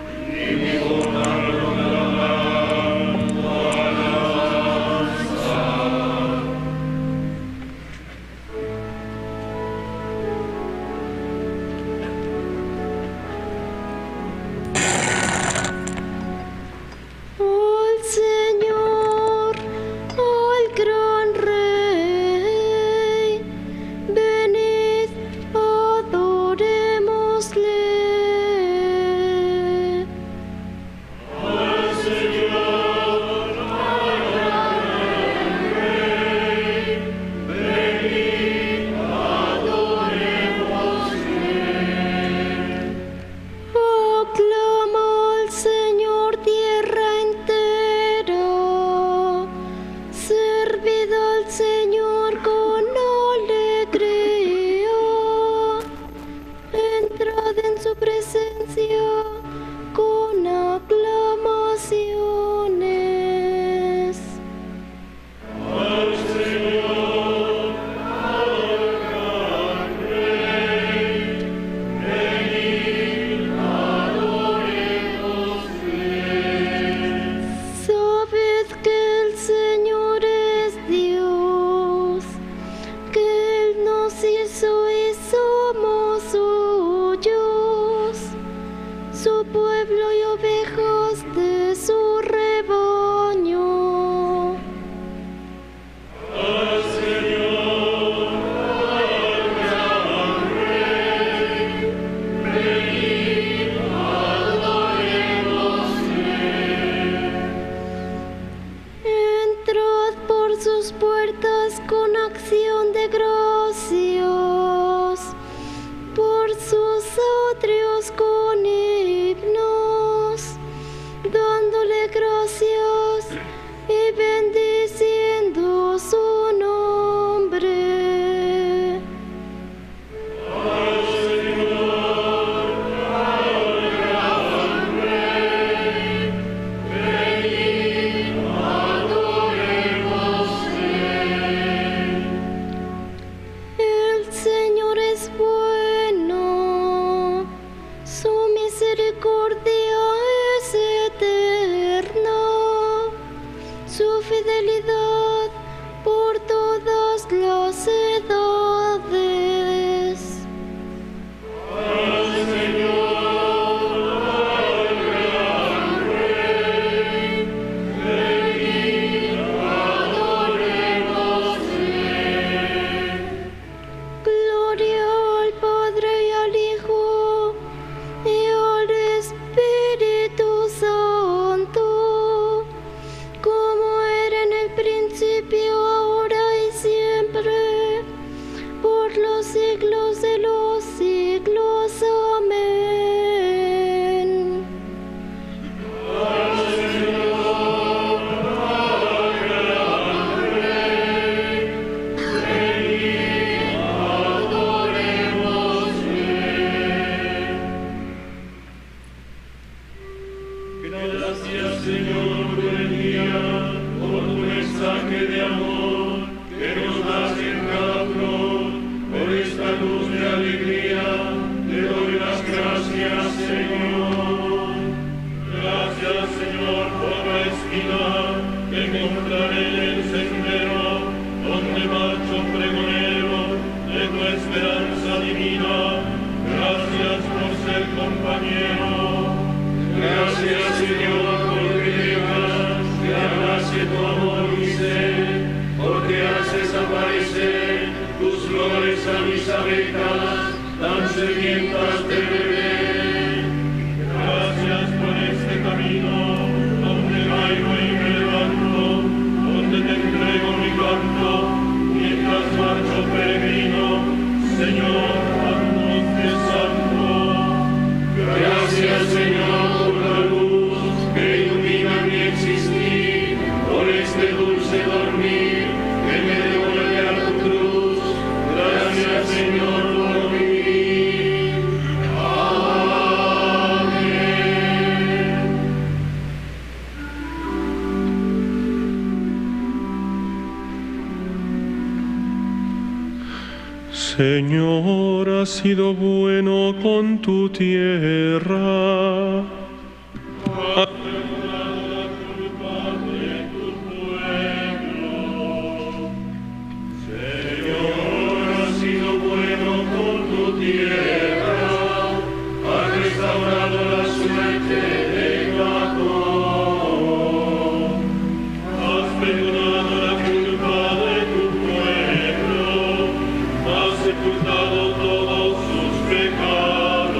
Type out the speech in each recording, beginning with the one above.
Señor, por mí. Señor, has sido bueno con tu tierra. Has perdonado la culpa de tu pueblo. Señor, has sido bueno con tu tierra. Has restaurado la suerte de Jacob. Has perdonado la culpa de tu pueblo. Has sepultado todos sus pecados.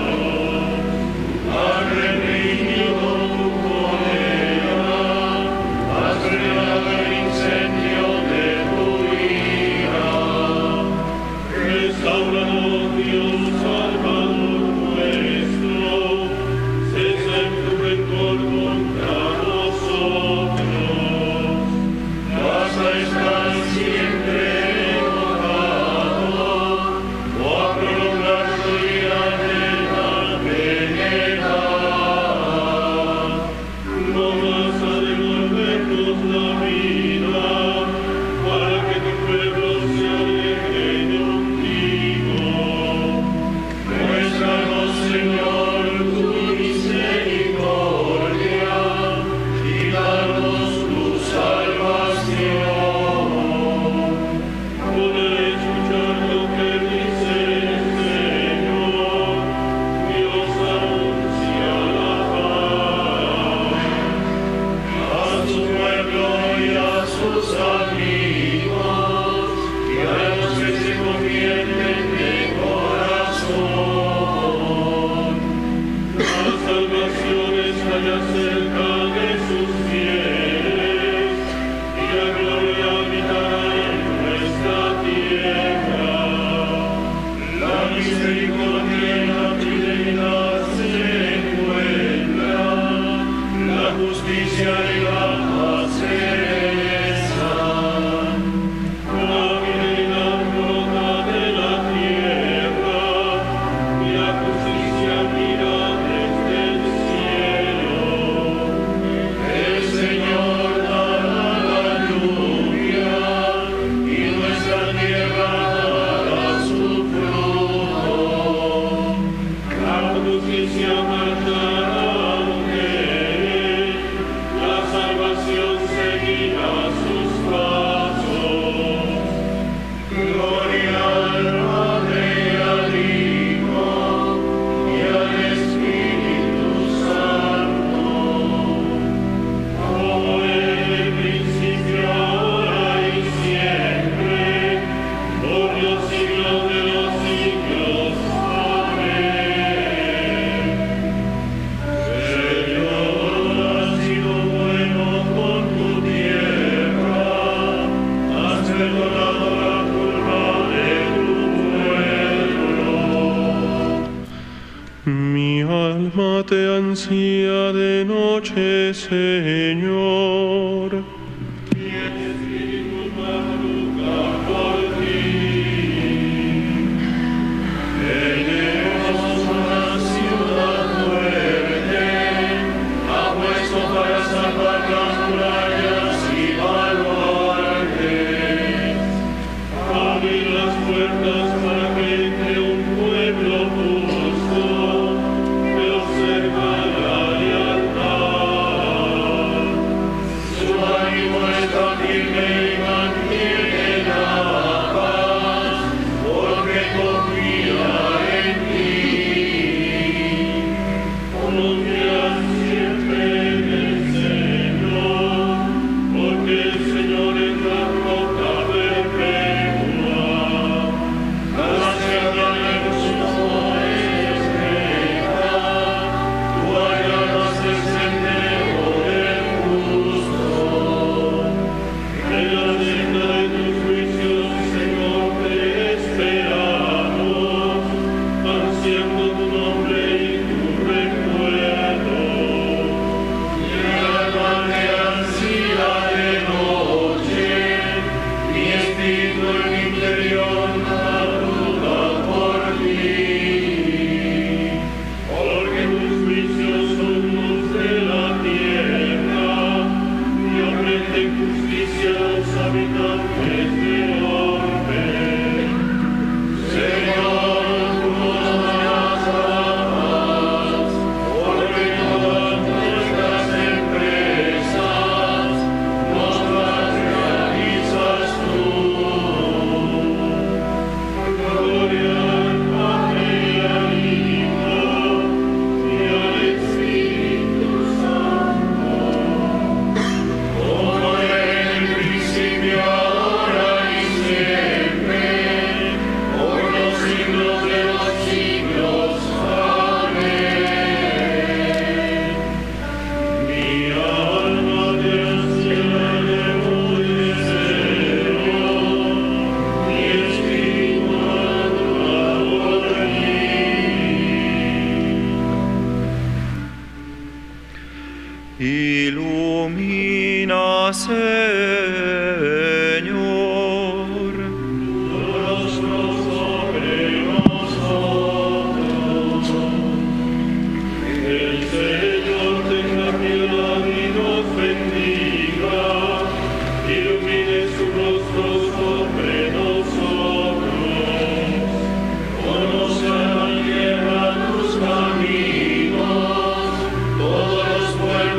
Amen. Ilumina, Señor, nuestros caminos santos. El Señor tenga piedad y nos bendiga. Ilumine su rostro sobre nosotros. Conozca la tierra tus caminos, todos los pueblos.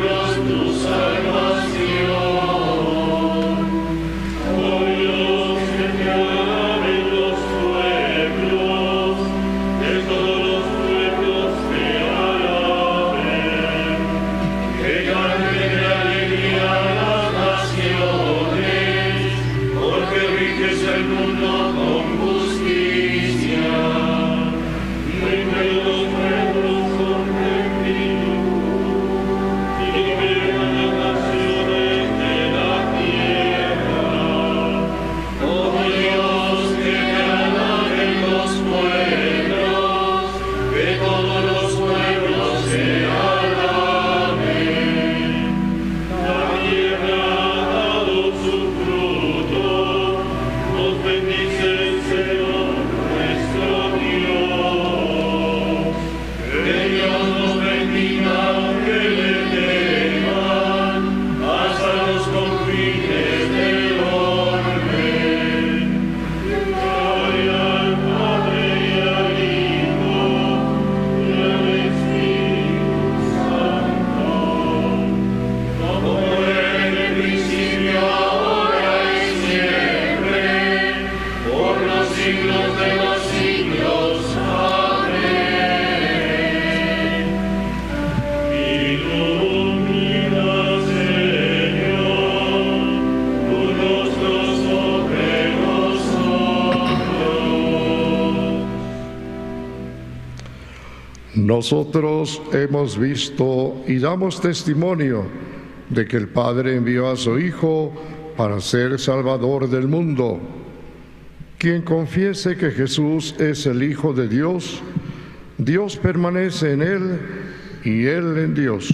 Nosotros hemos visto y damos testimonio de que el Padre envió a su Hijo para ser Salvador del mundo. Quien confiese que Jesús es el Hijo de Dios, Dios permanece en Él y Él en Dios.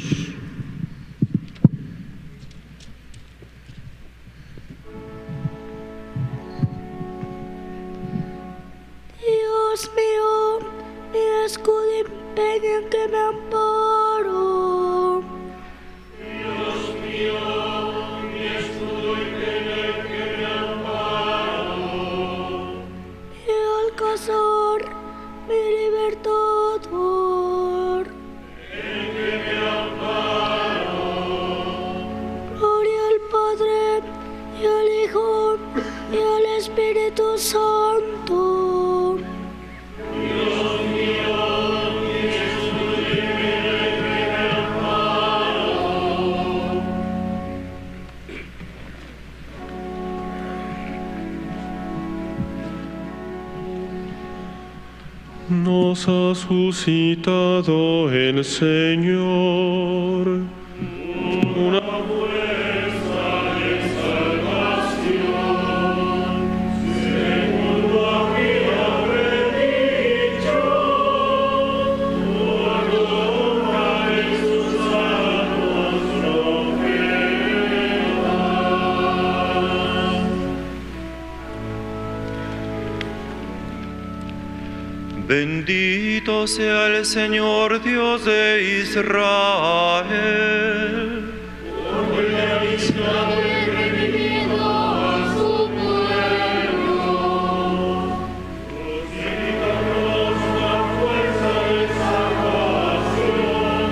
Nos ha suscitado el Señor una fuerza de salvación, según lo había predicho, por obra en sus manos profetas. Bendito sea el Señor Dios de Israel, porque ha visitado y redimido a su pueblo, suscítanos la fuerza de salvación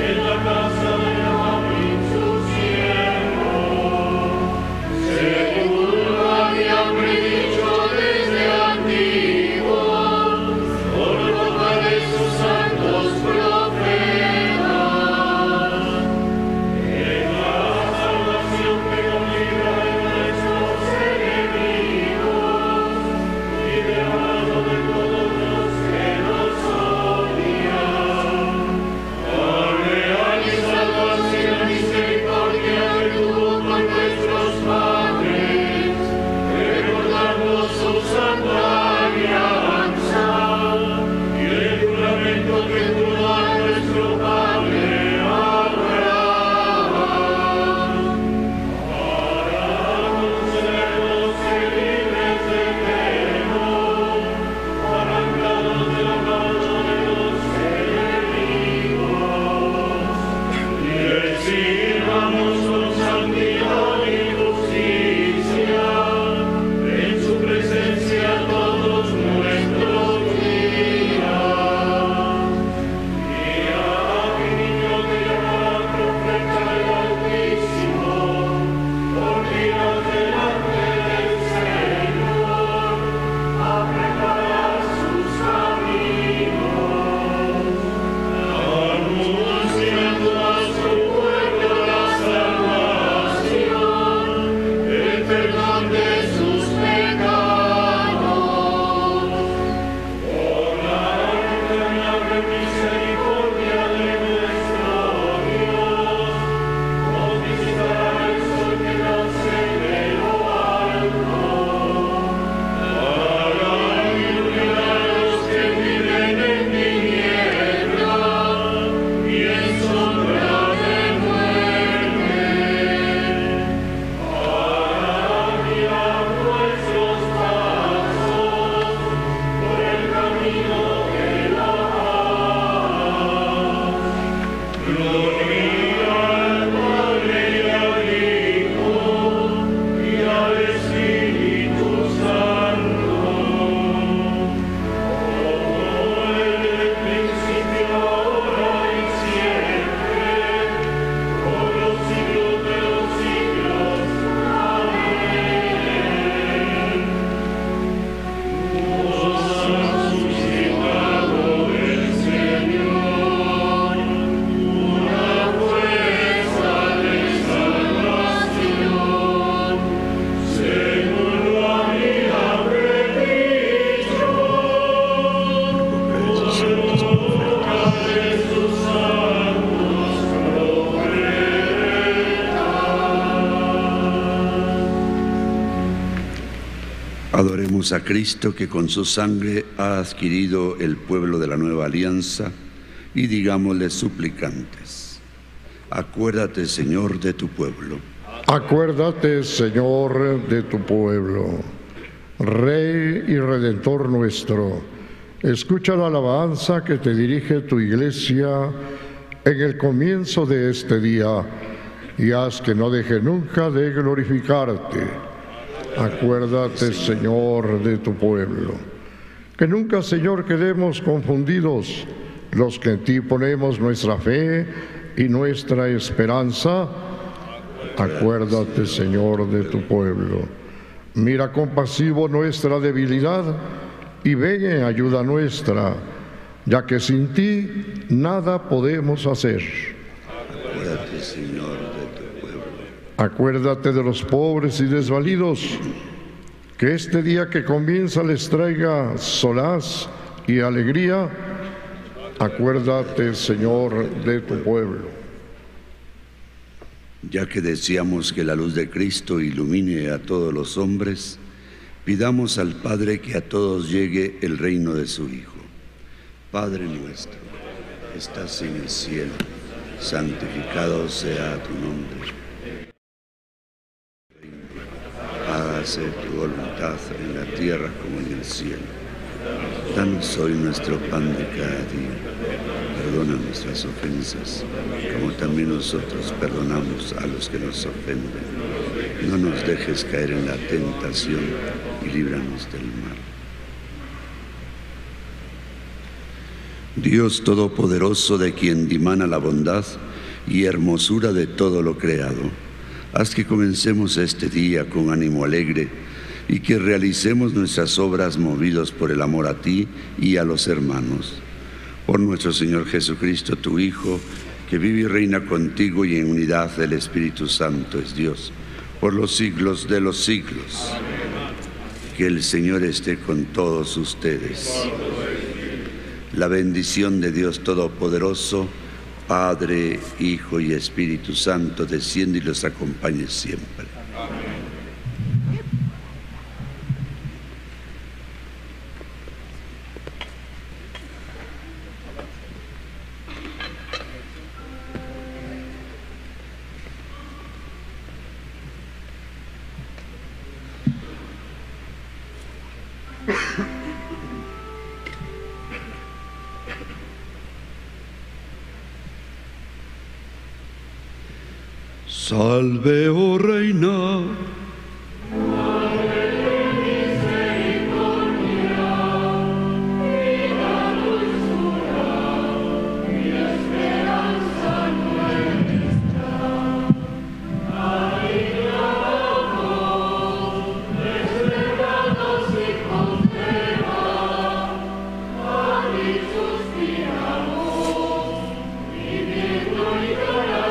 en la casa de David su siervo, según lo había predicho desde antiguo. Profetas, en la salvación. Pedimos a Cristo que con su sangre ha adquirido el pueblo de la nueva alianza y digámosle suplicantes: acuérdate, Señor, de tu pueblo. Acuérdate, Señor, de tu pueblo. Rey y Redentor nuestro, escucha la alabanza que te dirige tu Iglesia en el comienzo de este día y haz que no deje nunca de glorificarte. Acuérdate, Señor, de tu pueblo. Que nunca, Señor, quedemos confundidos los que en ti ponemos nuestra fe y nuestra esperanza. Acuérdate, Señor, de tu pueblo. Mira compasivo nuestra debilidad y ven en ayuda nuestra, ya que sin ti nada podemos hacer. Acuérdate, Señor, de tu pueblo. Acuérdate de los pobres y desvalidos, que este día que comienza les traiga solaz y alegría. Acuérdate, Señor, de tu pueblo. Ya que deseamos que la luz de Cristo ilumine a todos los hombres, pidamos al Padre que a todos llegue el reino de su Hijo. Padre nuestro, que estás en el cielo, santificado sea tu nombre. Hágase tu voluntad en la tierra como en el cielo. Danos hoy nuestro pan de cada día. Perdona nuestras ofensas, como también nosotros perdonamos a los que nos ofenden. No nos dejes caer en la tentación y líbranos del mal. Dios Todopoderoso, de quien dimana la bondad y hermosura de todo lo creado, haz que comencemos este día con ánimo alegre y que realicemos nuestras obras movidos por el amor a ti y a los hermanos. Por nuestro Señor Jesucristo, tu Hijo, que vive y reina contigo y en unidad del Espíritu Santo es Dios, por los siglos de los siglos. Que el Señor esté con todos ustedes. La bendición de Dios Todopoderoso, Padre, Hijo y Espíritu Santo, desciende y los acompañe siempre. Salve, oh Reina, Madre de misericordia, vida, dulzura y esperanza nuestra. A ti te amamos, desterrados y condenados, a ti suspiramos, viviendo y llorando.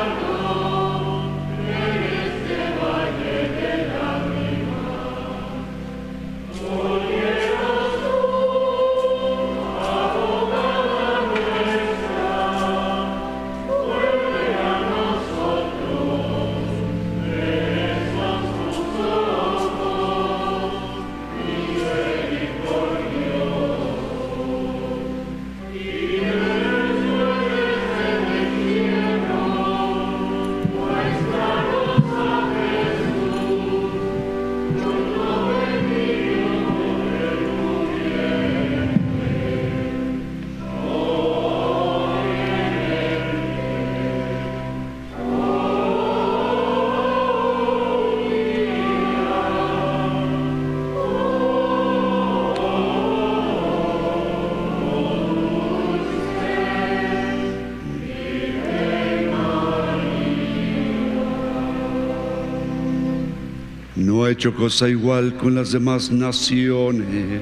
No ha hecho cosa igual con las demás naciones.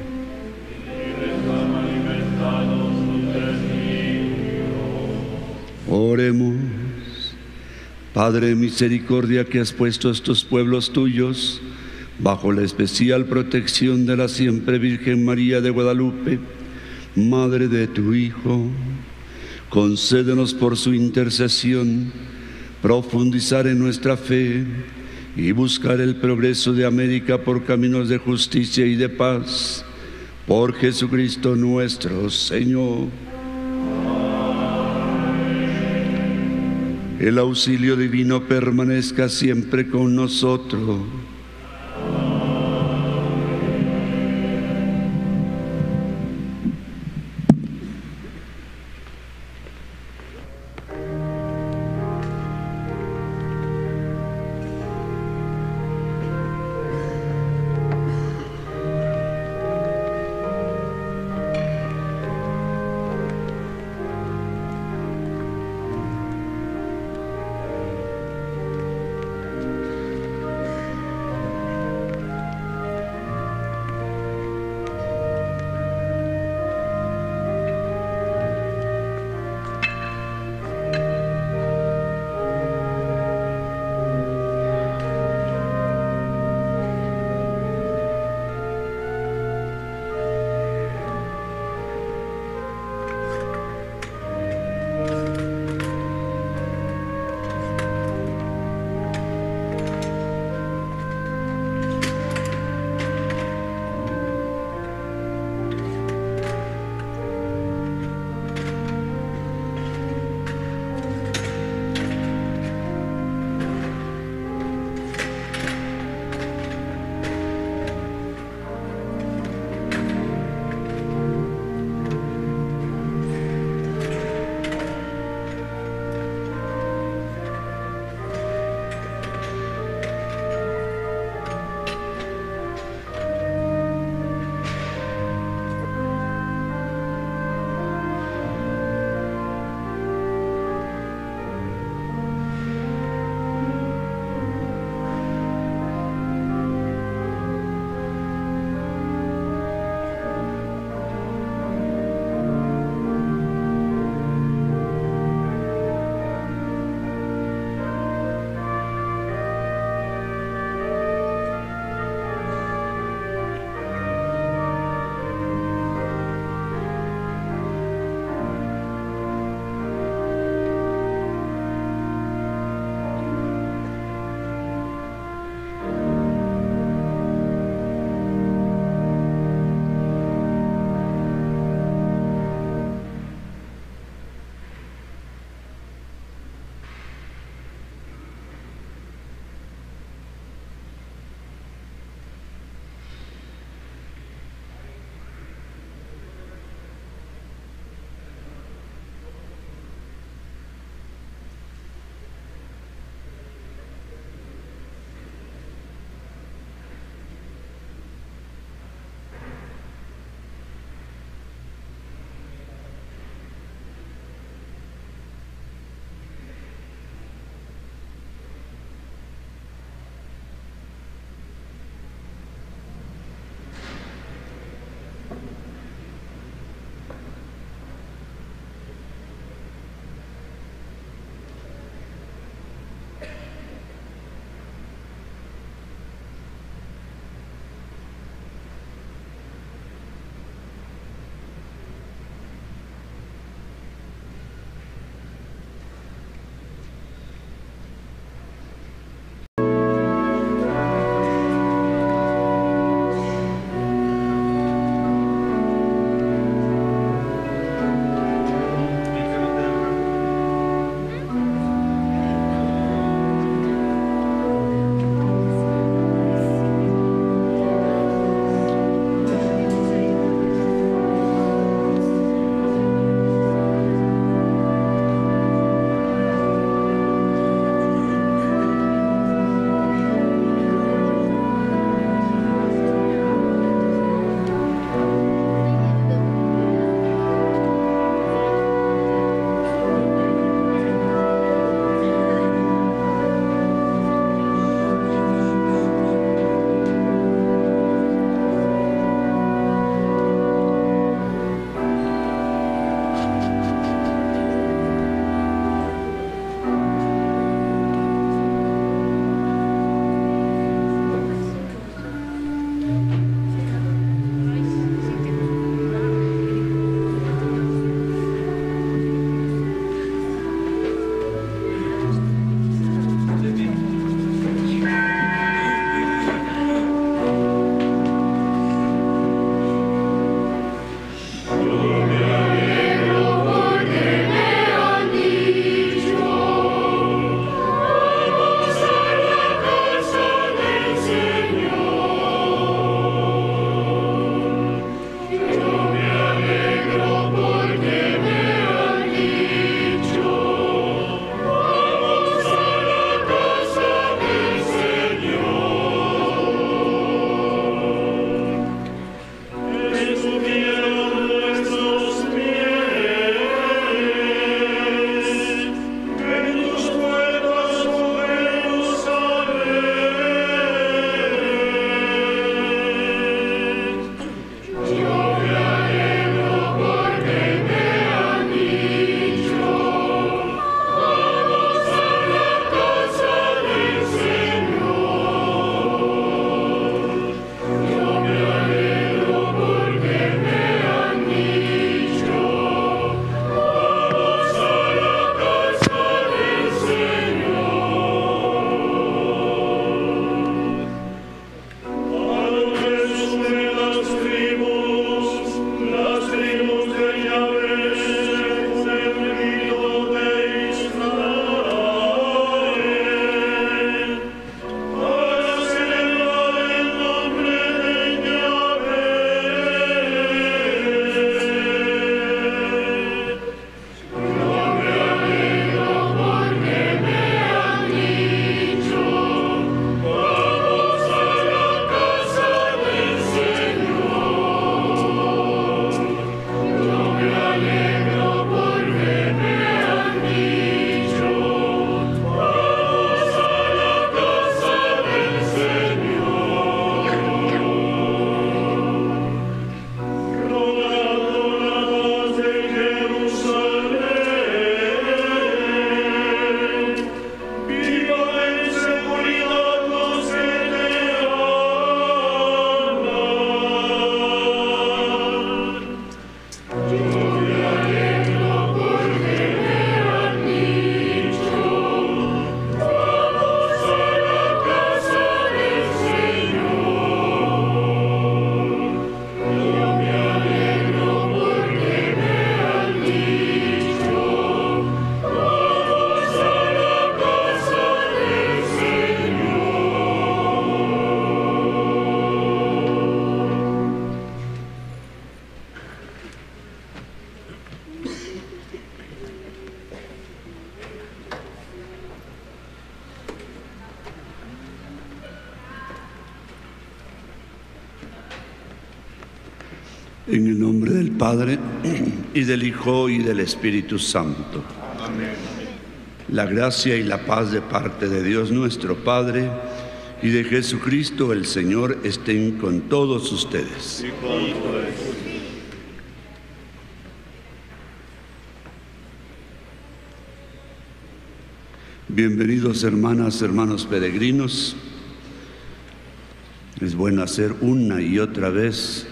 Oremos. Padre de misericordia, que has puesto a estos pueblos tuyos bajo la especial protección de la siempre Virgen María de Guadalupe, Madre de tu Hijo, concédenos por su intercesión profundizar en nuestra fe y buscar el progreso de América por caminos de justicia y de paz, por Jesucristo nuestro Señor. El auxilio divino permanezca siempre con nosotros. En el nombre del Padre, y del Hijo, y del Espíritu Santo. Amén. La gracia y la paz de parte de Dios nuestro Padre, y de Jesucristo el Señor, estén con todos ustedes. Y con ustedes. Bienvenidos hermanas, hermanos peregrinos. Es bueno hacer una y otra vez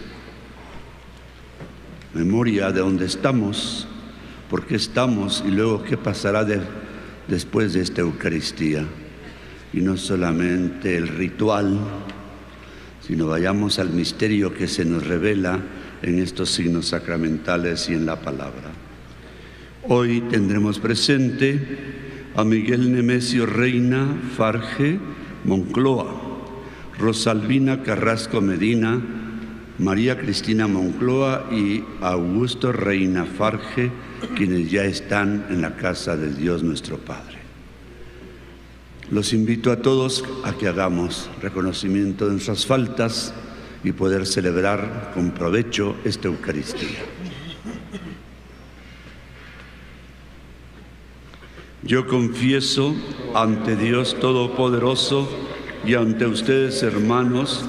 memoria de dónde estamos, por qué estamos y luego qué pasará después de esta Eucaristía. Y no solamente el ritual, sino vayamos al misterio que se nos revela en estos signos sacramentales y en la palabra. Hoy tendremos presente a Miguel Nemesio Reina Farge Moncloa, Rosa Albina Carrasco Medina, María Cristina Moncloa y Augusto Reina Farge, quienes ya están en la casa de Dios nuestro Padre. Los invito a todos a que hagamos reconocimiento de nuestras faltas y poder celebrar con provecho esta Eucaristía. Yo confieso ante Dios Todopoderoso y ante ustedes, hermanos,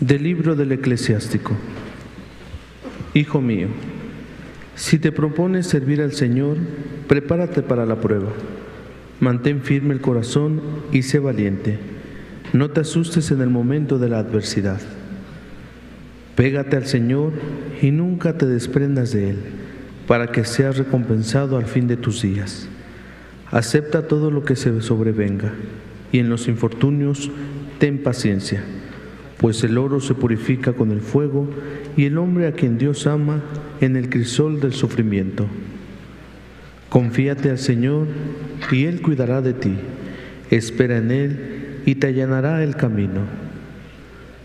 Del libro del Eclesiástico. Hijo mío, si te propones servir al Señor, prepárate para la prueba. Mantén firme el corazón y sé valiente. No te asustes en el momento de la adversidad. Pégate al Señor y nunca te desprendas de Él, para que seas recompensado al fin de tus días. Acepta todo lo que se sobrevenga y en los infortunios ten paciencia. Pues el oro se purifica con el fuego y el hombre a quien Dios ama en el crisol del sufrimiento. Confíate al Señor y Él cuidará de ti. Espera en Él y te allanará el camino.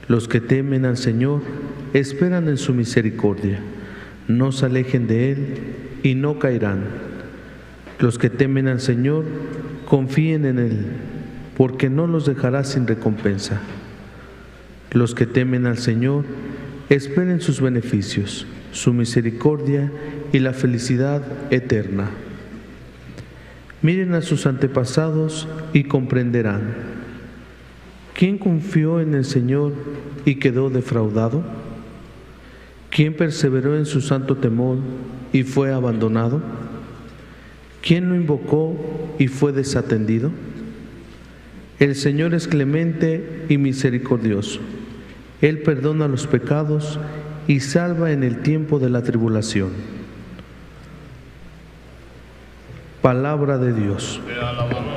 Los que temen al Señor esperan en su misericordia. No se alejen de Él y no caerán. Los que temen al Señor confíen en Él, porque no los dejará sin recompensa. Los que temen al Señor esperen sus beneficios, su misericordia y la felicidad eterna. Miren a sus antepasados y comprenderán. ¿Quién confió en el Señor y quedó defraudado? ¿Quién perseveró en su santo temor y fue abandonado? ¿Quién lo invocó y fue desatendido? El Señor es clemente y misericordioso. Él perdona los pecados y salva en el tiempo de la tribulación. Palabra de Dios. Te alabamos.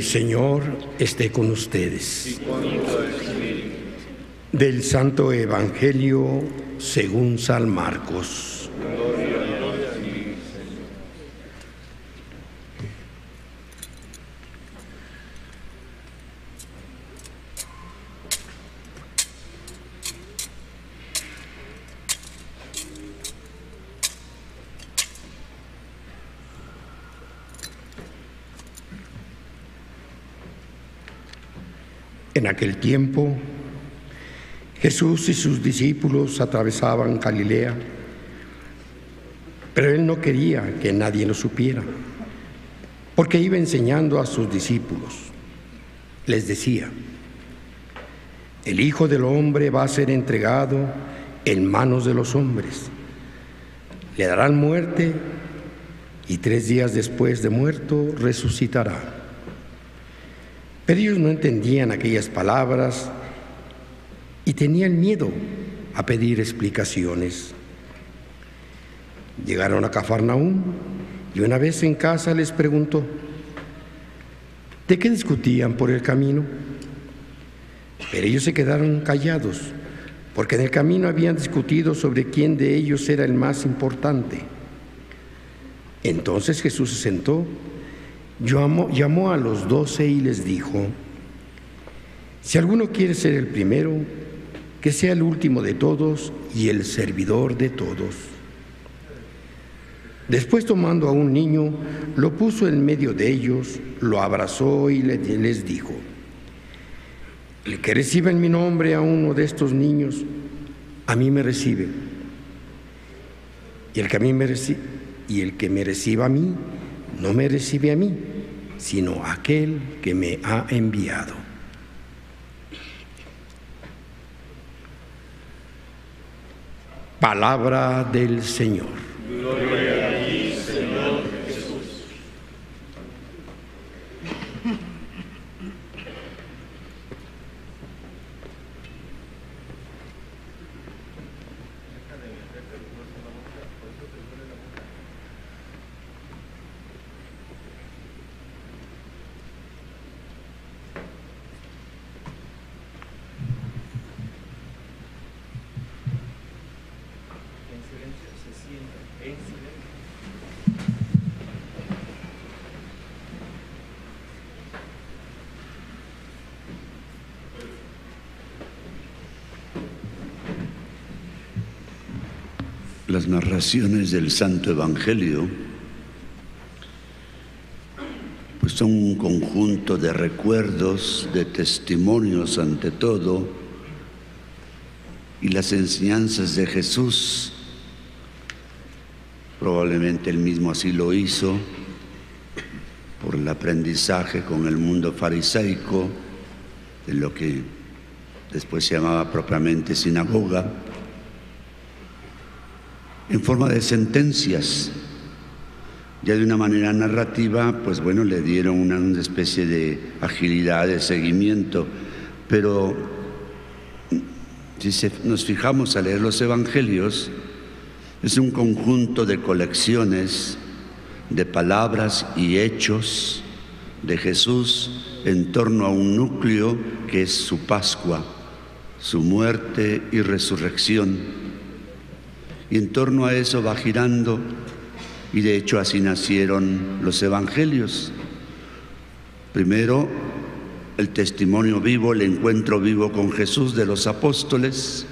El Señor esté con ustedes. Del Santo Evangelio según San Marcos. En aquel tiempo, Jesús y sus discípulos atravesaban Galilea, pero Él no quería que nadie lo supiera, porque iba enseñando a sus discípulos. Les decía: el Hijo del Hombre va a ser entregado en manos de los hombres. Le darán muerte y 3 días después de muerto resucitará. Pero ellos no entendían aquellas palabras y tenían miedo a pedir explicaciones. Llegaron a Cafarnaúm y una vez en casa les preguntó: ¿de qué discutían por el camino? Pero ellos se quedaron callados, porque en el camino habían discutido sobre quién de ellos era el más importante. Entonces Jesús se sentó, llamó a los 12 y les dijo: si alguno quiere ser el primero, que sea el último de todos y el servidor de todos. Después, tomando a un niño, lo puso en medio de ellos, lo abrazó y les dijo: el que reciba en mi nombre a uno de estos niños, a mí me recibe. Y el que me reciba a mí, no me recibe a mí, sino a aquel que me ha enviado. Palabra del Señor. Gloria a ti, Señor Jesús. Las narraciones del Santo Evangelio pues son un conjunto de recuerdos, de testimonios ante todo, y las enseñanzas de Jesús, probablemente él mismo así lo hizo por el aprendizaje con el mundo farisaico, de lo que después se llamaba propiamente sinagoga, en forma de sentencias. Ya de una manera narrativa, pues bueno, le dieron una especie de agilidad, de seguimiento. Pero si nos fijamos a leer los evangelios, es un conjunto de colecciones, de palabras y hechos de Jesús en torno a un núcleo que es su Pascua, su muerte y resurrección. Y en torno a eso va girando, y de hecho así nacieron los evangelios. Primero, el testimonio vivo, el encuentro vivo con Jesús de los apóstoles.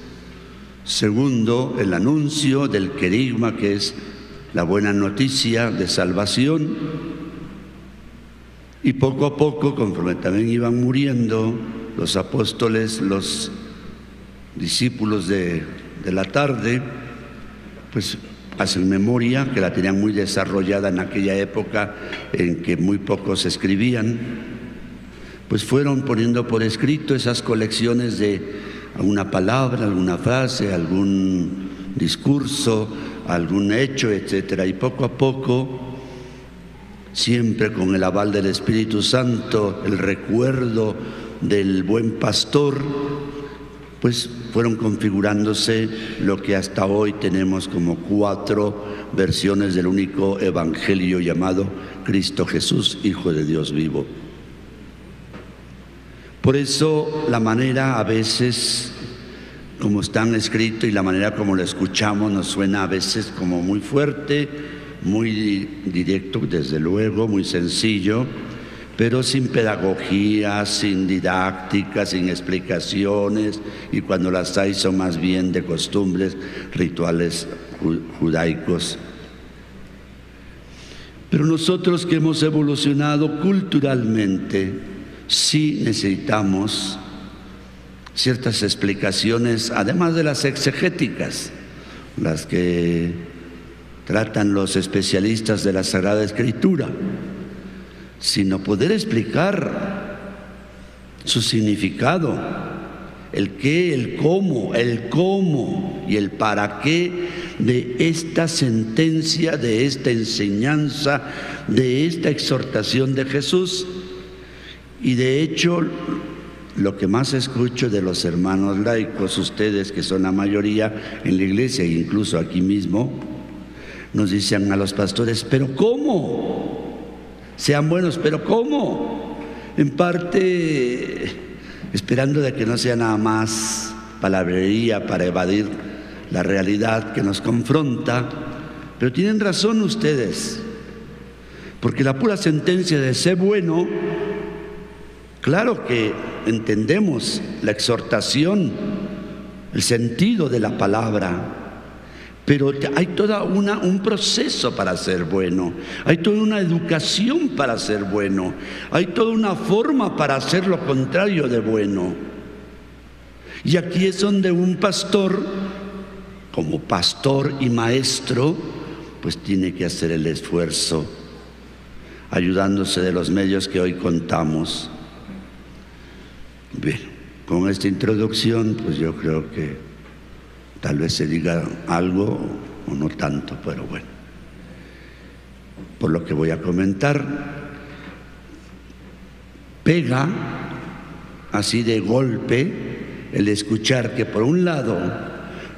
Segundo, el anuncio del querigma, que es la buena noticia de salvación. Y poco a poco, conforme también iban muriendo los apóstoles, los discípulos de la tarde, pues hacen memoria, que la tenían muy desarrollada en aquella época en que muy pocos escribían, pues fueron poniendo por escrito esas colecciones de alguna palabra, alguna frase, algún discurso, algún hecho, etc. Y poco a poco, siempre con el aval del Espíritu Santo, el recuerdo del buen pastor, pues fueron configurándose lo que hasta hoy tenemos como 4 versiones del único evangelio llamado Cristo Jesús, Hijo de Dios vivo. Por eso la manera a veces como están escrito y la manera como lo escuchamos nos suena a veces como muy fuerte, muy directo, desde luego, muy sencillo, pero sin pedagogía, sin didáctica, sin explicaciones, y cuando las hay son más bien de costumbres, rituales judaicos. Pero nosotros que hemos evolucionado culturalmente, sí necesitamos ciertas explicaciones, además de las exegéticas, las que tratan los especialistas de la Sagrada Escritura, sino poder explicar su significado, el qué, el cómo y el para qué de esta sentencia, de esta enseñanza, de esta exhortación de Jesús. Y de hecho, lo que más escucho de los hermanos laicos, ustedes que son la mayoría en la iglesia e incluso aquí mismo, nos dicen a los pastores, pero ¿cómo? Sean buenos, pero ¿cómo? En parte esperando de que no sea nada más palabrería para evadir la realidad que nos confronta, pero tienen razón ustedes, porque la pura sentencia de ser bueno, claro que entendemos la exhortación, el sentido de la palabra, pero hay todo un proceso para ser bueno, hay toda una educación para ser bueno, hay toda una forma para hacer lo contrario de bueno. Y aquí es donde un pastor, como pastor y maestro, pues tiene que hacer el esfuerzo, ayudándose de los medios que hoy contamos. Bien, con esta introducción, pues yo creo que tal vez se diga algo o no tanto, pero bueno. Por lo que voy a comentar, pega así de golpe el escuchar que por un lado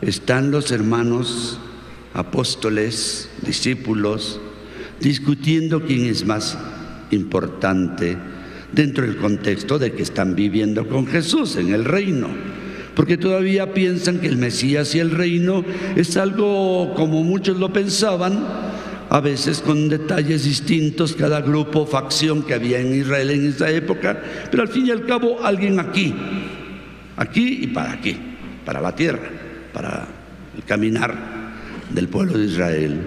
están los hermanos apóstoles, discípulos, discutiendo quién es más importante dentro del contexto de que están viviendo con Jesús en el reino, porque todavía piensan que el Mesías y el reino es algo como muchos lo pensaban, a veces con detalles distintos cada grupo o facción que había en Israel en esa época, pero al fin y al cabo alguien aquí y para aquí, para la tierra, para el caminar del pueblo de Israel.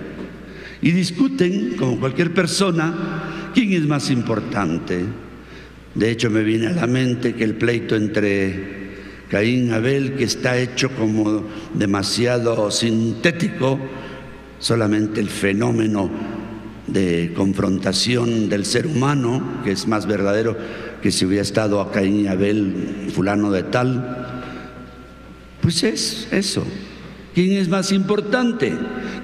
Y discuten, como cualquier persona, quién es más importante. De hecho, me viene a la mente que el pleito entre Caín y Abel, que está hecho como demasiado sintético, solamente el fenómeno de confrontación del ser humano, que es más verdadero que si hubiera estado a Caín y Abel, fulano de tal, pues es eso. ¿Quién es más importante?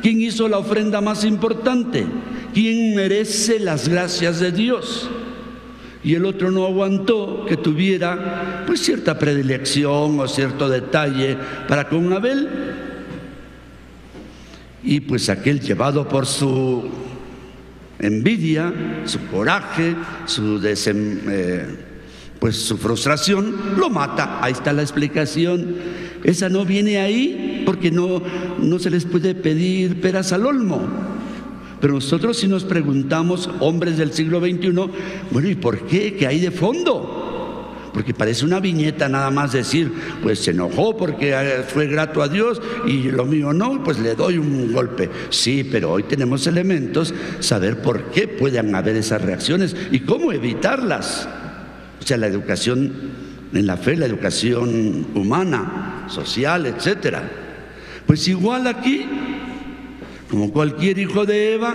¿Quién hizo la ofrenda más importante? ¿Quién merece las gracias de Dios? Y el otro no aguantó que tuviera pues cierta predilección o cierto detalle para con Abel, y pues aquel, llevado por su envidia, su coraje, su frustración, lo mata. Ahí está la explicación. Esa no viene ahí porque no se les puede pedir peras al olmo. Pero nosotros si nos preguntamos, hombres del siglo XXI, bueno, ¿y por qué? ¿Qué hay de fondo? Porque parece una viñeta nada más decir, pues se enojó porque fue grato a Dios y lo mío no, pues le doy un golpe. Sí, pero hoy tenemos elementos, saber por qué pueden haber esas reacciones y cómo evitarlas. O sea, la educación en la fe, la educación humana, social, etcétera. Pues igual aquí. Como cualquier hijo de Eva,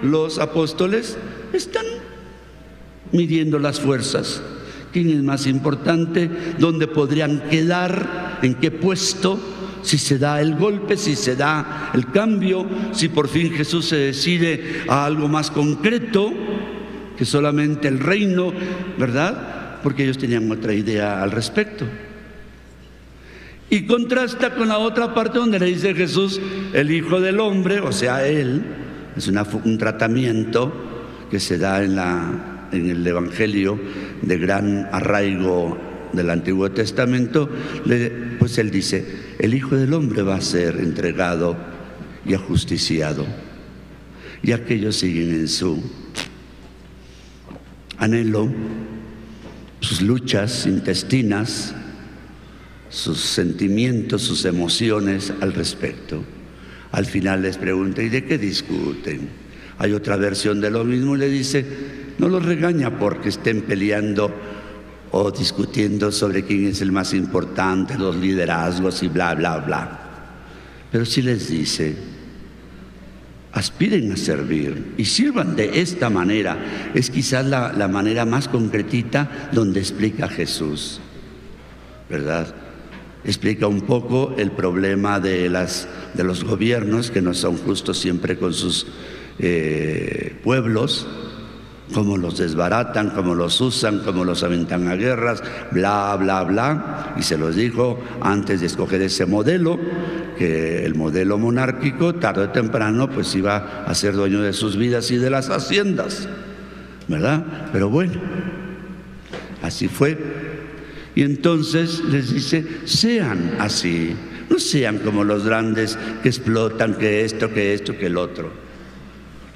los apóstoles están midiendo las fuerzas. ¿Quién es más importante? ¿Dónde podrían quedar? ¿En qué puesto? Si se da el golpe, si se da el cambio, si por fin Jesús se decide a algo más concreto que solamente el reino, ¿verdad? Porque ellos tenían otra idea al respecto. Y contrasta con la otra parte donde le dice Jesús, el Hijo del Hombre, o sea, Él, es un tratamiento que se da en el Evangelio de gran arraigo del Antiguo Testamento, pues él dice, el Hijo del Hombre va a ser entregado y ajusticiado. Y aquellos siguen en su anhelo, sus luchas intestinas, sus sentimientos, sus emociones al respecto. Al final les pregunta, ¿y de qué discuten? Hay otra versión de lo mismo y le dice, no los regaña porque estén peleando o discutiendo sobre quién es el más importante, los liderazgos y bla, bla, bla. Pero sí les dice, aspiren a servir y sirvan de esta manera. Es quizás la manera más concretita donde explica Jesús, ¿verdad? Explica un poco el problema de los gobiernos que no son justos siempre con sus pueblos, cómo los desbaratan, cómo los usan, cómo los aventan a guerras, bla, bla, bla. Y se los dijo antes de escoger ese modelo, que el modelo monárquico tarde o temprano pues iba a ser dueño de sus vidas y de las haciendas, ¿verdad? Pero bueno, así fue. Y entonces les dice, sean así, no sean como los grandes que explotan, que esto, que esto, que el otro.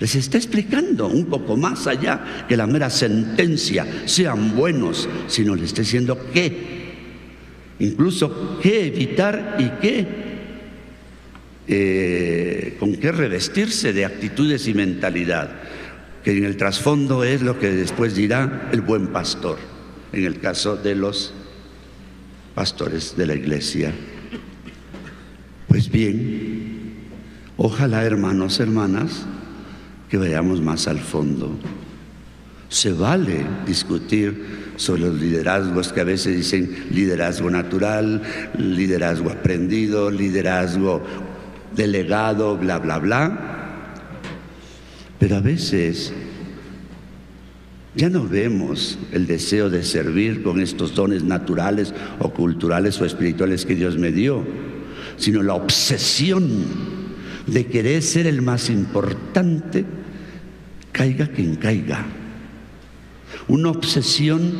Les está explicando un poco más allá que la mera sentencia, sean buenos, sino les está diciendo qué, incluso qué evitar y qué, con qué revestirse de actitudes y mentalidad, que en el trasfondo es lo que después dirá el buen pastor, en el caso de los pastores de la iglesia. Pues bien, ojalá, hermanos, hermanas, que vayamos más al fondo. Se vale discutir sobre los liderazgos que a veces dicen liderazgo natural, liderazgo aprendido, liderazgo delegado, bla, bla, bla. Pero a veces ya no vemos el deseo de servir con estos dones naturales o culturales o espirituales que Dios me dio, sino la obsesión de querer ser el más importante, caiga quien caiga. Una obsesión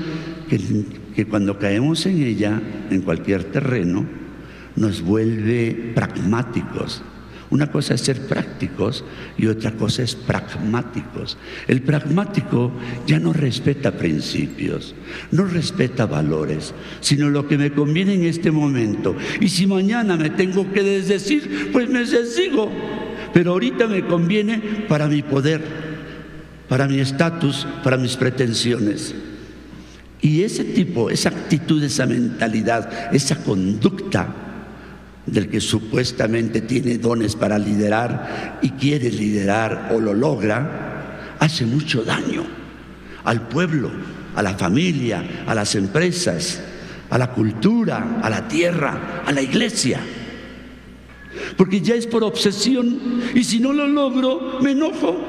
que cuando caemos en ella, en cualquier terreno, nos vuelve pragmáticos. Una cosa es ser prácticos y otra cosa es pragmáticos. El pragmático ya no respeta principios, no respeta valores, sino lo que me conviene en este momento. Y si mañana me tengo que desdecir, pues me desdigo. Pero ahorita me conviene para mi poder, para mi estatus, para mis pretensiones. Y ese tipo, esa actitud, esa mentalidad, esa conducta del que supuestamente tiene dones para liderar y quiere liderar o lo logra, hace mucho daño al pueblo, a la familia, a las empresas, a la cultura, a la tierra, a la iglesia. Porque ya es por obsesión y si no lo logro, me enojo.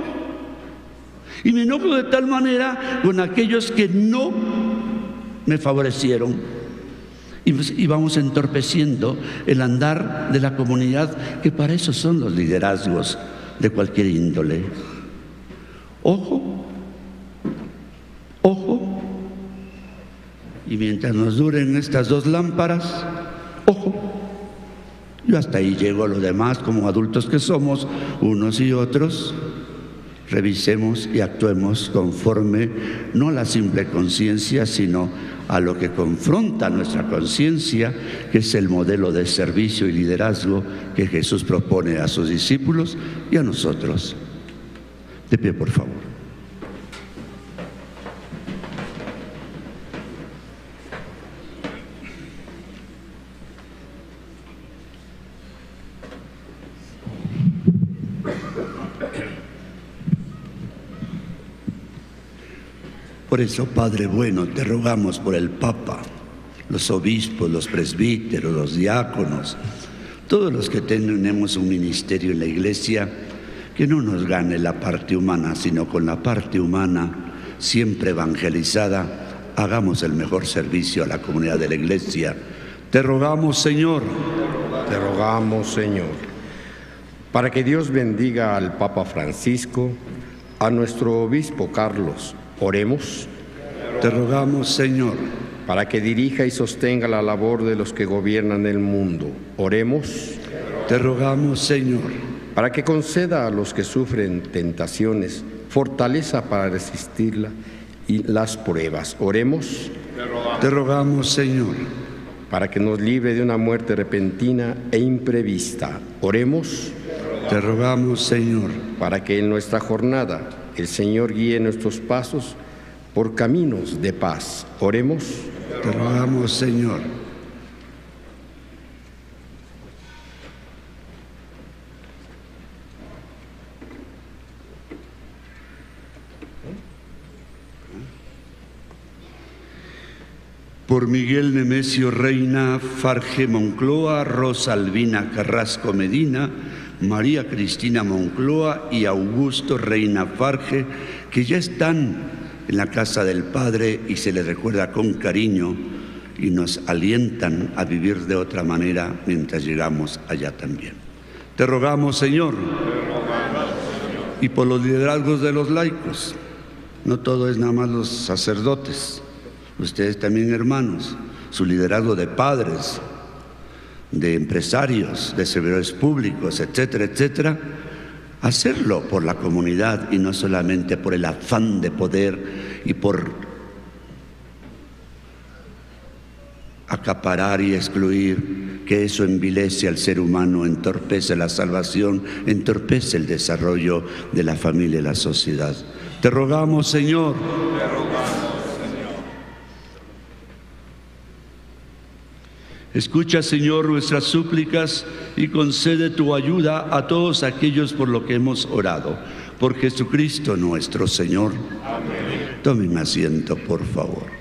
Y me enojo de tal manera con aquellos que no me favorecieron. Y vamos entorpeciendo el andar de la comunidad, que para eso son los liderazgos de cualquier índole. Ojo, ojo, y mientras nos duren estas dos lámparas, ojo, yo hasta ahí llego. A los demás, como adultos que somos, unos y otros, revisemos y actuemos conforme no a la simple conciencia, sino a lo que confronta nuestra conciencia, que es el modelo de servicio y liderazgo que Jesús propone a sus discípulos y a nosotros. De pie, por favor. Por eso, Padre bueno, te rogamos por el Papa, los obispos, los presbíteros, los diáconos, todos los que tenemos un ministerio en la Iglesia, que no nos gane la parte humana, sino con la parte humana, siempre evangelizada, hagamos el mejor servicio a la comunidad de la Iglesia. Te rogamos, Señor. Te rogamos, Señor. Para que Dios bendiga al Papa Francisco, a nuestro obispo Carlos, oremos. Te rogamos, Señor. para que dirija y sostenga la labor de los que gobiernan el mundo. Oremos. Te rogamos, Señor, para que conceda a los que sufren tentaciones fortaleza para resistirla y las pruebas. Oremos. Te rogamos, Señor, para que nos libre de una muerte repentina e imprevista. Oremos. Te rogamos, Señor, para que en nuestra jornada el Señor guíe nuestros pasos por caminos de paz. Oremos. Te rogamos, Señor. Por Miguel Nemesio Reina Farge Moncloa, Rosa Albina Carrasco Medina, María Cristina Moncloa y Augusto Reina Farge, que ya están en la casa del Padre y se les recuerda con cariño y nos alientan a vivir de otra manera mientras llegamos allá también. Te rogamos, Señor, y por los liderazgos de los laicos. No todo es nada más los sacerdotes, ustedes también, hermanos, su liderazgo de padres, de empresarios, de servidores públicos, etcétera, etcétera. Hacerlo por la comunidad y no solamente por el afán de poder y por acaparar y excluir, que eso envilece al ser humano, entorpece la salvación, entorpece el desarrollo de la familia y la sociedad. Te rogamos, Señor. Te rogamos, Señor. Escucha, Señor, nuestras súplicas y concede tu ayuda a todos aquellos por lo que hemos orado. Por Jesucristo nuestro Señor. Amén. Tomen asiento, por favor.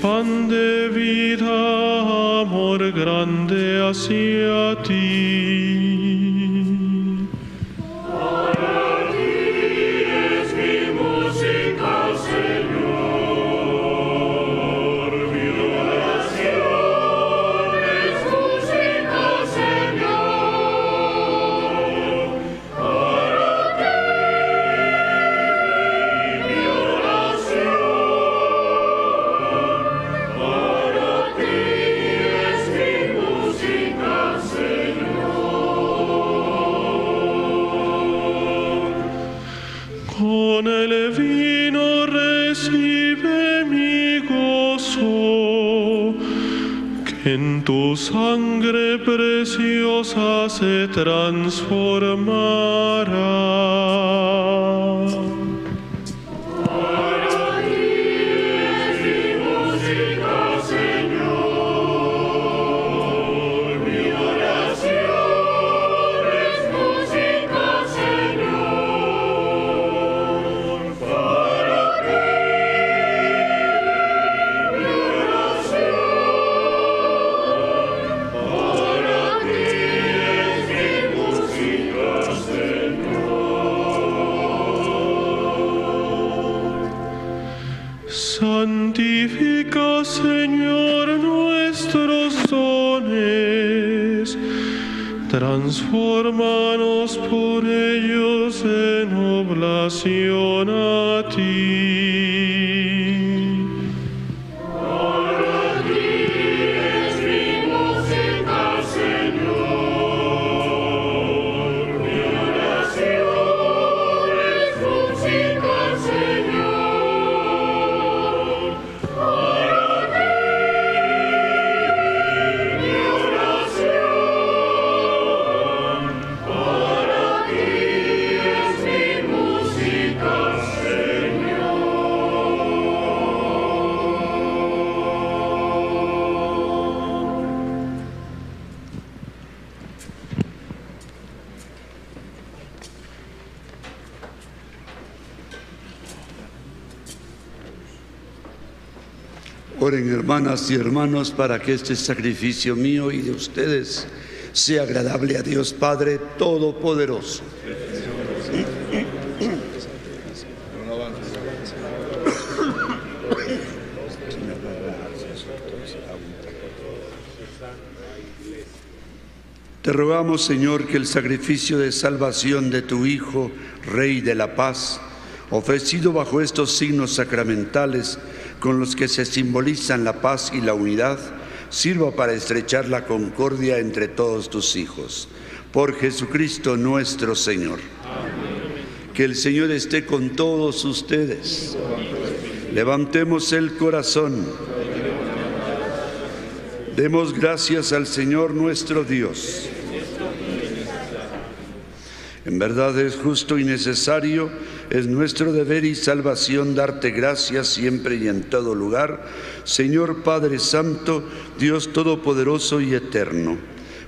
Pan de vida, amor grande hacia ti. Para ti es mi música, Señor. Mi oración es música, Señor. Para ti mi oración. Con el vino recibe mi gozo, que en tu sangre preciosa se transformará. Santifica, Señor, nuestros dones, Transfórmanos por ellos en oblación a ti. Por ti escribimos en paz, Señor. Mi oración es música, Señor. Por ti mi oración. Por ti es mi música, Señor. Oren, hermanas y hermanos, para que este sacrificio mío y de ustedes sea agradable a Dios Padre Todopoderoso. Te rogamos, Señor, que el sacrificio de salvación de tu Hijo, Rey de la Paz, ofrecido bajo estos signos sacramentales con los que se simbolizan la paz y la unidad, sirva para estrechar la concordia entre todos tus hijos. Por Jesucristo nuestro Señor. Amén. Que el Señor esté con todos ustedes. Levantemos el corazón. Demos gracias al Señor nuestro Dios. En verdad es justo y necesario, es nuestro deber y salvación darte gracias siempre y en todo lugar, Señor Padre Santo, Dios Todopoderoso y Eterno.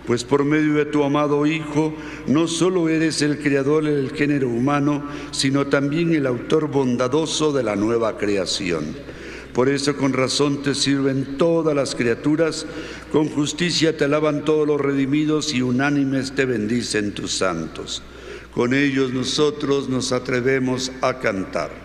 Pues por medio de tu amado Hijo, no solo eres el Creador del género humano, sino también el autor bondadoso de la nueva creación. Por eso con razón te sirven todas las criaturas, con justicia te alaban todos los redimidos y unánimes te bendicen tus santos. Con ellos nosotros nos atrevemos a cantar.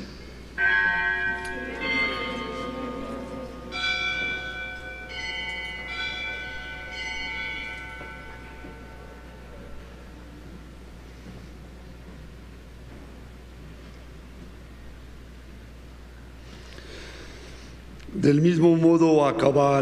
Del mismo modo, acabada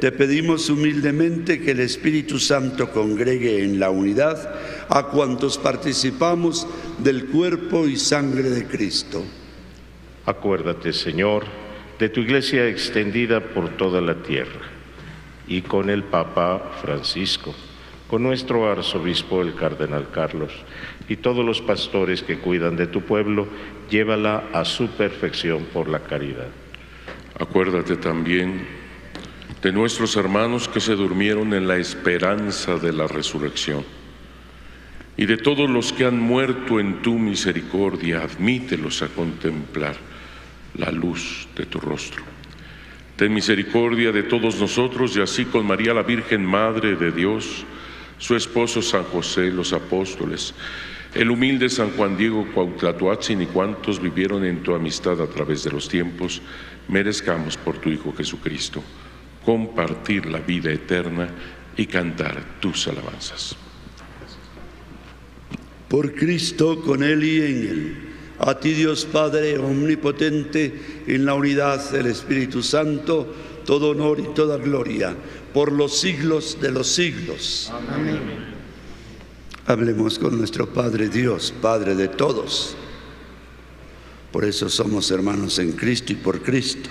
Te pedimos humildemente que el Espíritu Santo congregue en la unidad a cuantos participamos del cuerpo y sangre de Cristo. Acuérdate, Señor, de tu Iglesia extendida por toda la tierra y con el Papa Francisco, con nuestro arzobispo el cardenal Carlos y todos los pastores que cuidan de tu pueblo, llévala a su perfección por la caridad. Acuérdate también de nuestros hermanos que se durmieron en la esperanza de la resurrección y de todos los que han muerto en tu misericordia, admítelos a contemplar la luz de tu rostro. Ten misericordia de todos nosotros y así con María la Virgen, Madre de Dios, su esposo San José, los apóstoles, el humilde San Juan Diego Cuauhtlatoatzin y cuantos vivieron en tu amistad a través de los tiempos, merezcamos por tu Hijo Jesucristo compartir la vida eterna y cantar tus alabanzas. Por Cristo, con Él y en Él. A ti, Dios Padre omnipotente, en la unidad del Espíritu Santo, todo honor y toda gloria, por los siglos de los siglos. Amén. Hablemos con nuestro Padre Dios, Padre de todos. Por eso somos hermanos en Cristo y por Cristo.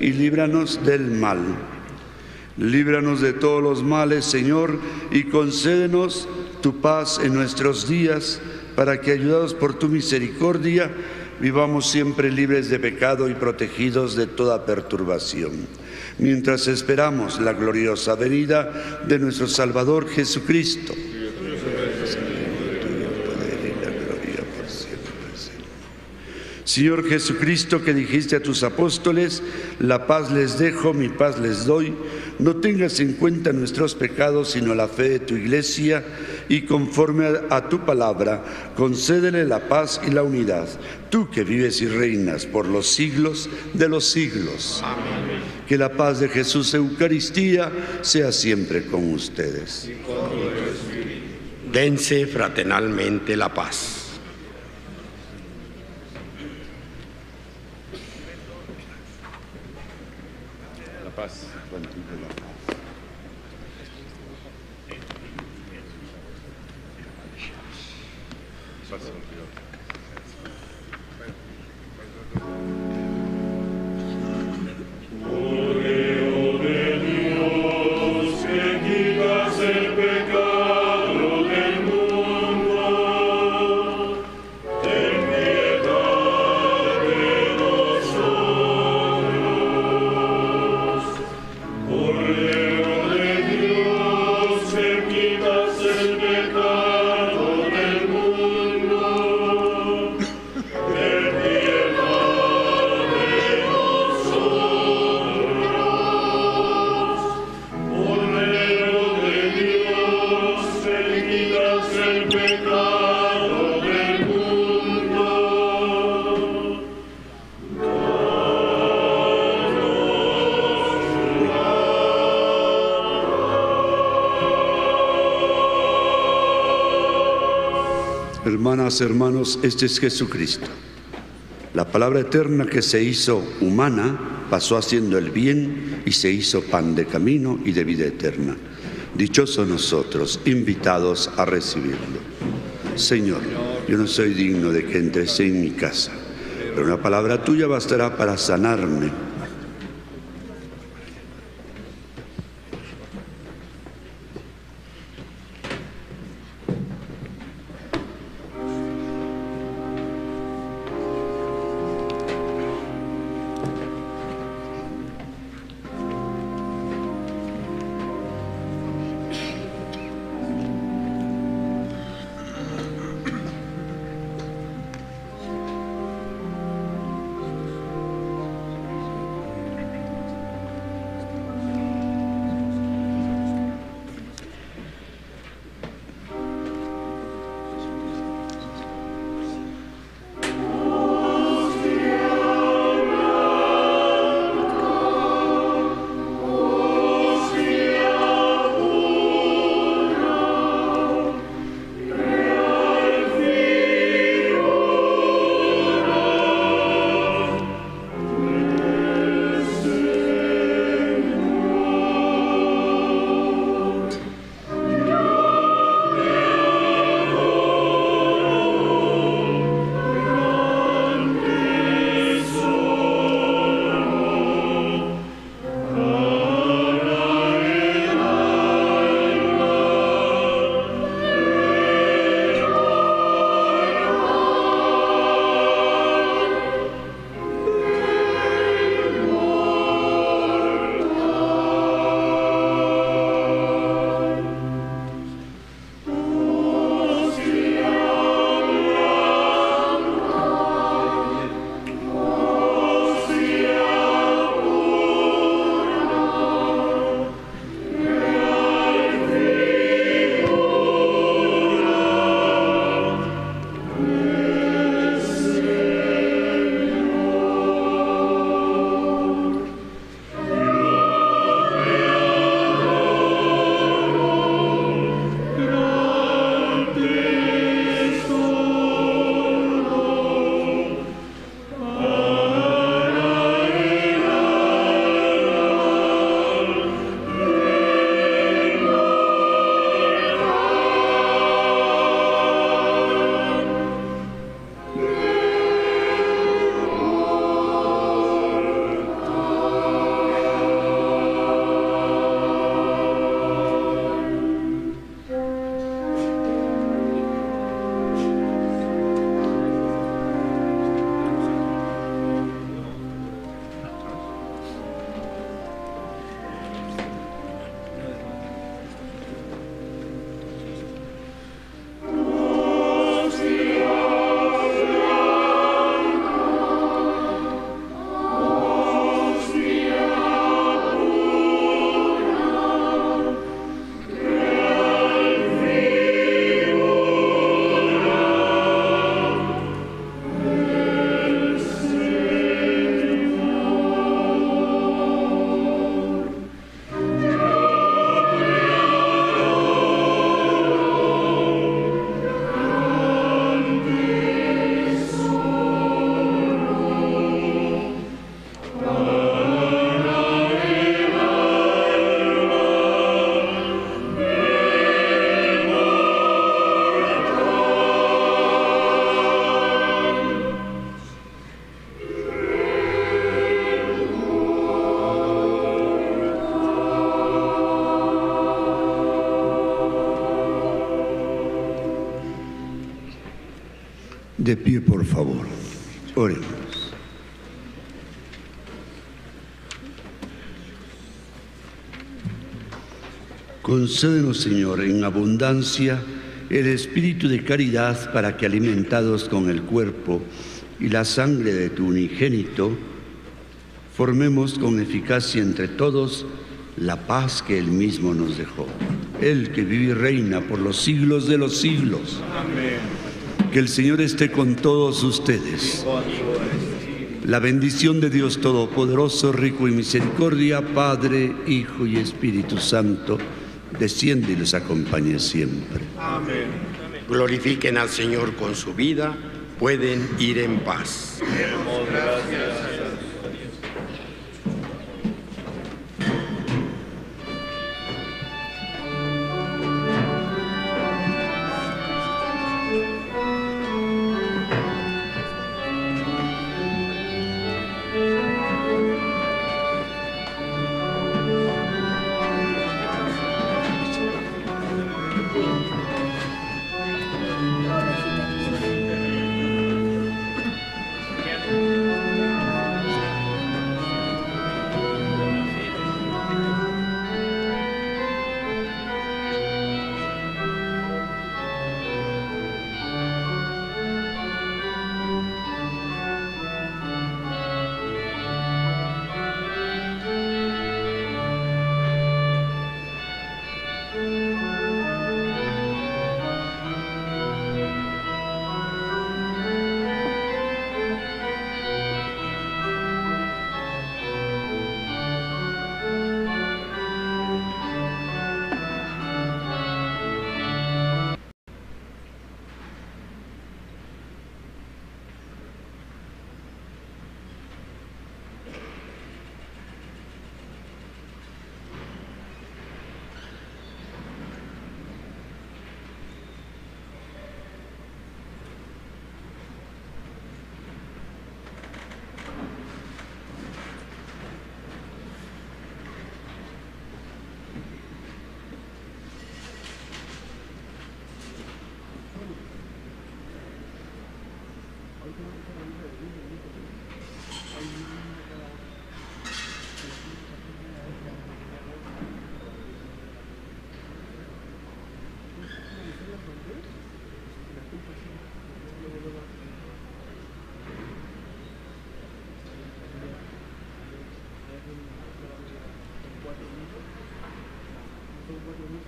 y líbranos del mal. Líbranos de todos los males, Señor, y concédenos tu paz en nuestros días, para que, ayudados por tu misericordia, vivamos siempre libres de pecado y protegidos de toda perturbación, mientras esperamos la gloriosa venida de nuestro Salvador Jesucristo. Señor Jesucristo, que dijiste a tus apóstoles, la paz les dejo, mi paz les doy, no tengas en cuenta nuestros pecados, sino la fe de tu Iglesia, y conforme a tu palabra, concédele la paz y la unidad, tú que vives y reinas por los siglos de los siglos. Amén. Que la paz de Jesús Eucaristía sea siempre con ustedes. Dense fraternalmente la paz. Hermanas, hermanos, este es Jesucristo. La palabra eterna que se hizo humana, pasó haciendo el bien y se hizo pan de camino y de vida eterna. Dichosos nosotros, invitados a recibirlo. Señor, yo no soy digno de que entres en mi casa, pero una palabra tuya bastará para sanarme. de pie, por favor. Oremos. Concédenos, Señor, en abundancia el espíritu de caridad para que, alimentados con el cuerpo y la sangre de tu unigénito, formemos con eficacia entre todos la paz que Él mismo nos dejó. Él que vive y reina por los siglos de los siglos. Amén. Que el Señor esté con todos ustedes. La bendición de Dios Todopoderoso, rico en misericordia, Padre, Hijo y Espíritu Santo, desciende y les acompañe siempre. Amén. Glorifiquen al Señor con su vida. Pueden ir en paz. Demos gracias a Dios.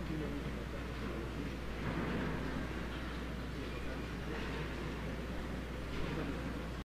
Gracias.